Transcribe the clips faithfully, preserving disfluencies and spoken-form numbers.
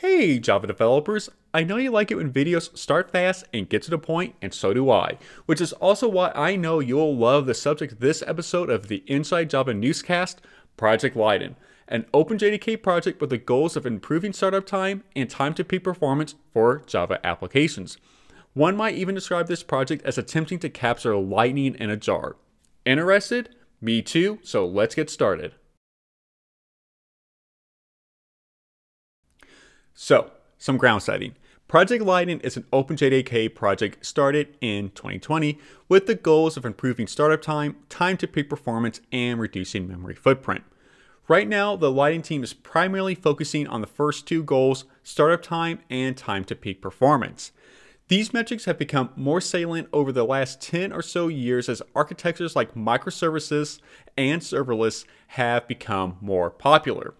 Hey Java developers, I know you like it when videos start fast and get to the point, and so do I, which is also why I know you'll love the subject of this episode of the Inside Java Newscast, Project Leyden, an OpenJDK project with the goals of improving startup time and time to peak performance for Java applications. One might even describe this project as attempting to capture lightning in a jar. Interested? Me too, so let's get started. So, some ground setting. Project Leyden is an OpenJDK project started in twenty twenty with the goals of improving startup time, time to peak performance, and reducing memory footprint. Right now, the Leyden team is primarily focusing on the first two goals, startup time and time to peak performance. These metrics have become more salient over the last ten or so years as architectures like microservices and serverless have become more popular.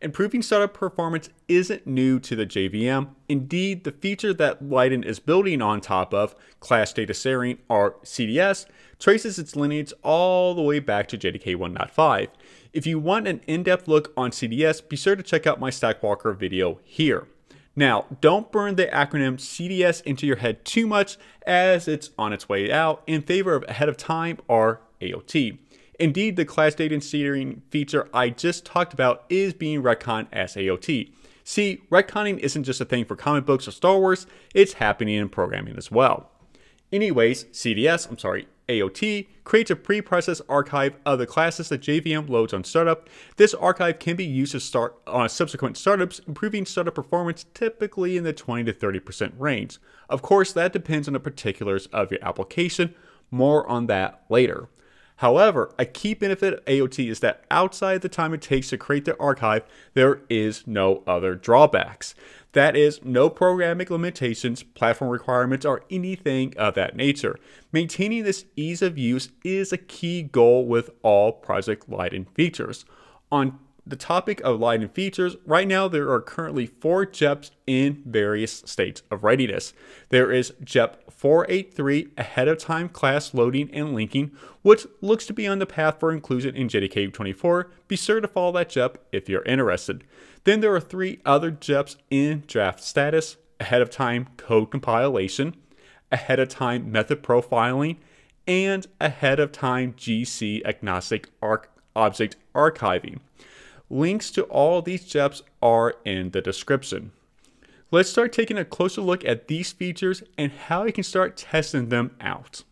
Improving startup performance isn't new to the J V M. Indeed, the feature that Leyden is building on top of, class data sharing or C D S, traces its lineage all the way back to J D K one point five. If you want an in-depth look on C D S, be sure to check out my Stackwalker video here. Now, don't burn the acronym C D S into your head too much as it's on its way out in favor of ahead of time or A O T. Indeed, the class data sharing feature I just talked about is being retconned as A O T. See, retconning isn't just a thing for comic books or Star Wars, it's happening in programming as well. Anyways, C D S, I'm sorry, A O T, creates a pre-processed archive of the classes that J V M loads on startup. This archive can be used to start on subsequent startups, improving startup performance typically in the twenty to thirty percent range. Of course, that depends on the particulars of your application. More on that later. However, a key benefit of A O T is that outside the time it takes to create the archive, there is no other drawbacks. That is, no programming limitations, platform requirements, or anything of that nature. Maintaining this ease of use is a key goal with all Project Leyden features. On the topic of Leyden features, right now there are currently four J E Ps in various states of readiness. There is J E P four eighty-three, ahead of time class loading and linking, which looks to be on the path for inclusion in J D K twenty-four. Be sure to follow that J E P if you're interested. Then there are three other J E Ps in draft status, ahead of time code compilation, ahead of time method profiling, and ahead of time G C agnostic arc object archiving. Links to all these J E Ps are in the description. Let's start taking a closer look at these features and how you can start testing them out.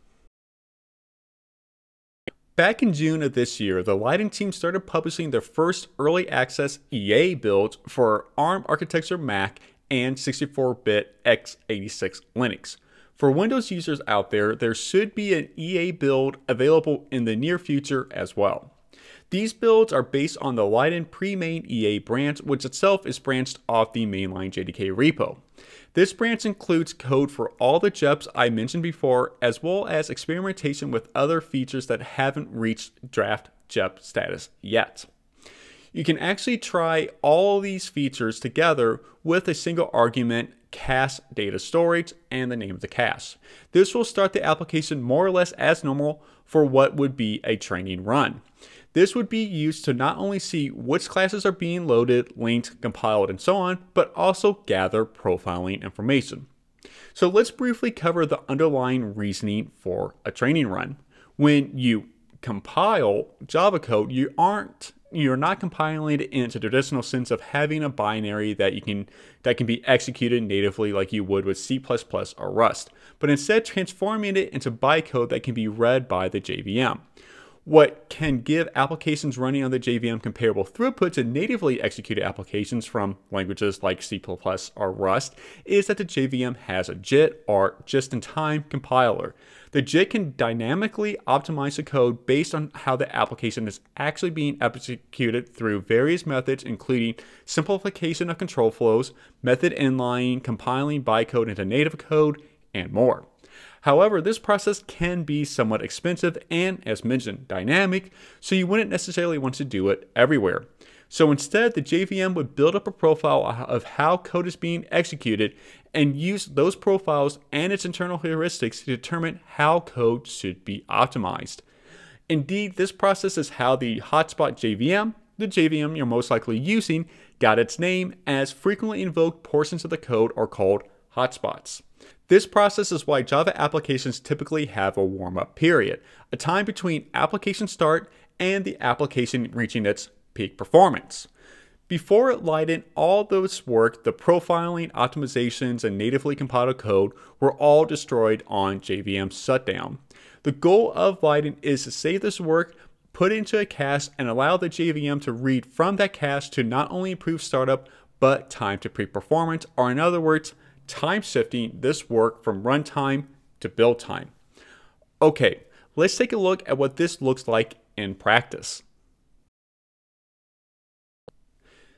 Back in June of this year, the Leyden team started publishing their first early access E A builds for ARM architecture Mac and sixty-four bit x eighty-six Linux. For Windows users out there, there should be an E A build available in the near future as well. These builds are based on the Leyden pre-main E A branch, which itself is branched off the mainline J D K repo. This branch includes code for all the J E Ps I mentioned before, as well as experimentation with other features that haven't reached draft J E P status yet. You can actually try all these features together with a single argument, cache data storage, and the name of the cache. This will start the application more or less as normal for what would be a training run. This would be used to not only see which classes are being loaded, linked, compiled, and so on, but also gather profiling information. So let's briefly cover the underlying reasoning for a training run. When you compile Java code, you aren't, you're not compiling it into the traditional sense of having a binary that you can that can be executed natively like you would with C plus plus or Rust, but instead transforming it into bytecode that can be read by the J V M. What can give applications running on the J V M comparable throughput to natively executed applications from languages like C plus plus or Rust is that the J V M has a J I T, or just-in-time compiler. The J I T can dynamically optimize the code based on how the application is actually being executed through various methods, including simplification of control flows, method inlining, compiling bytecode into native code, and more. However, this process can be somewhat expensive and, as mentioned, dynamic, so you wouldn't necessarily want to do it everywhere. So instead, the J V M would build up a profile of how code is being executed and use those profiles and its internal heuristics to determine how code should be optimized. Indeed, this process is how the HotSpot J V M the J V M you're most likely using got its name, as frequently invoked portions of the code are called hotspots. This process is why Java applications typically have a warm-up period, a time between application start and the application reaching its peak performance. Before Leyden, all those work, the profiling, optimizations, and natively compiled code were all destroyed on J V M shutdown. The goal of Leyden is to save this work, put it into a cache, and allow the J V M to read from that cache to not only improve startup, but time to peak performance, or in other words, time shifting this work from runtime to build time. Okay, let's take a look at what this looks like in practice.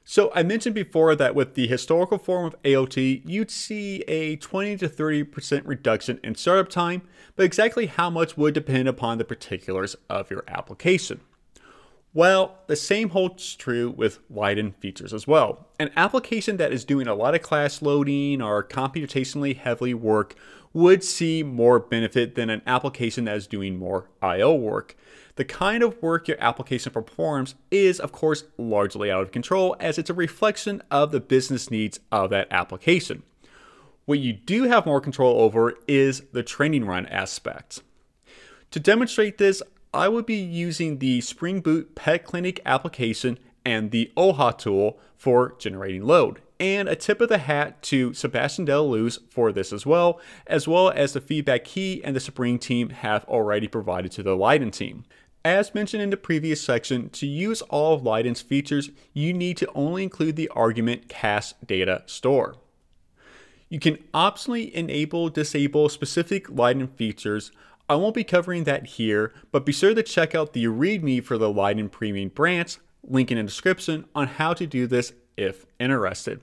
So I mentioned before that with the historical form of A O T, you'd see a twenty to thirty percent reduction in startup time, but exactly how much would depend upon the particulars of your application. Well, the same holds true with Leyden features as well. An application that is doing a lot of class loading or computationally heavily work would see more benefit than an application that is doing more I O work. The kind of work your application performs is, of course, largely out of control, as it's a reflection of the business needs of that application. What you do have more control over is the training run aspect. To demonstrate this, I would be using the Spring Boot Pet Clinic application and the O H A tool for generating load. And a tip of the hat to Sebastian Delaluz for this as well, as well as the feedback he and the Spring team have already provided to the Leyden team. As mentioned in the previous section, to use all of Leyden's features, you need to only include the argument cache data store. You can optionally enable, disable specific Leyden features. I won't be covering that here, but be sure to check out the README for the Leyden Premium branch, link in the description, on how to do this if interested.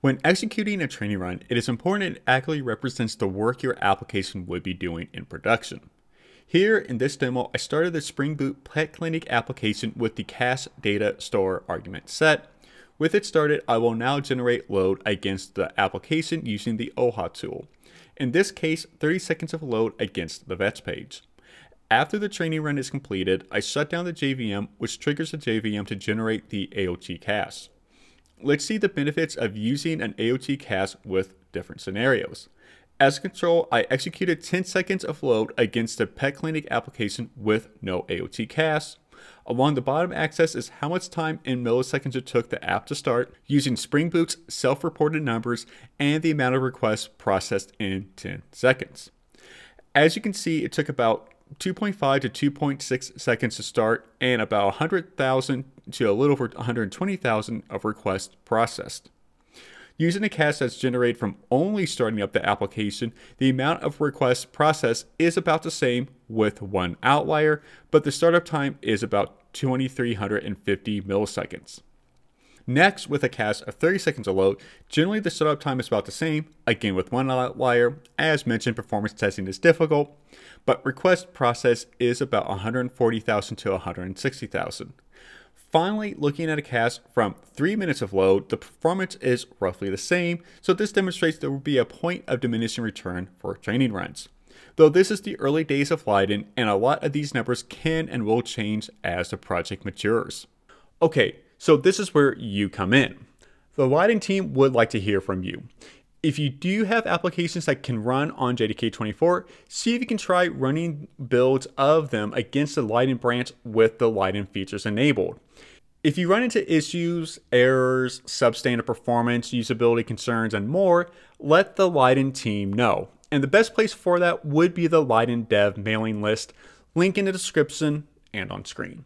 When executing a training run, it is important it accurately represents the work your application would be doing in production. Here in this demo, I started the Spring Boot Pet Clinic application with the cache data store argument set. With it started, I will now generate load against the application using the O H A tool. In this case, thirty seconds of load against the vets page. After the training run is completed, I shut down the J V M, which triggers the J V M to generate the A O T cache. Let's see the benefits of using an A O T cache with different scenarios. As control, I executed ten seconds of load against the Pet Clinic application with no A O T cache. Along the bottom axis is how much time in milliseconds it took the app to start using Spring Boot's self-reported numbers and the amount of requests processed in ten seconds. As you can see, it took about two point five to two point six seconds to start and about one hundred thousand to a little over one hundred twenty thousand of requests processed. Using a cache that's generated from only starting up the application, the amount of requests processed is about the same with one outlier, but the startup time is about two thousand three hundred fifty milliseconds. Next, with a cache of thirty seconds of load, generally the startup time is about the same, again with one outlier. As mentioned, performance testing is difficult, but request process is about one hundred forty thousand to one hundred sixty thousand. Finally, looking at a cache from three minutes of load, the performance is roughly the same, so this demonstrates there will be a point of diminishing return for training runs. Though this is the early days of Leyden, and a lot of these numbers can and will change as the project matures. Okay. So this is where you come in. The Leyden team would like to hear from you. If you do have applications that can run on J D K twenty-four, see if you can try running builds of them against the Leyden branch with the Leyden features enabled. If you run into issues, errors, substandard performance, usability concerns, and more, let the Leyden team know. And the best place for that would be the Leyden dev mailing list, link in the description and on screen.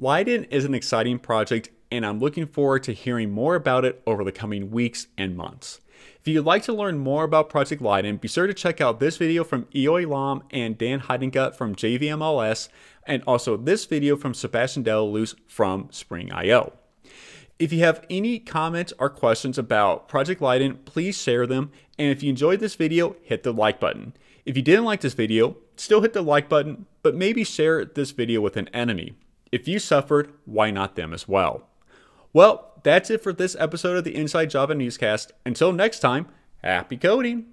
Leyden is an exciting project, and I'm looking forward to hearing more about it over the coming weeks and months. If you'd like to learn more about Project Leyden, be sure to check out this video from Eoi Lam and Dan Heidengut from J V M L S, and also this video from Sebastian Delaluz from Spring I O. If you have any comments or questions about Project Leyden, please share them, and if you enjoyed this video, hit the like button. If you didn't like this video, still hit the like button, but maybe share this video with an enemy. If you suffered, why not them as well? Well, that's it for this episode of the Inside Java Newscast. Until next time, happy coding!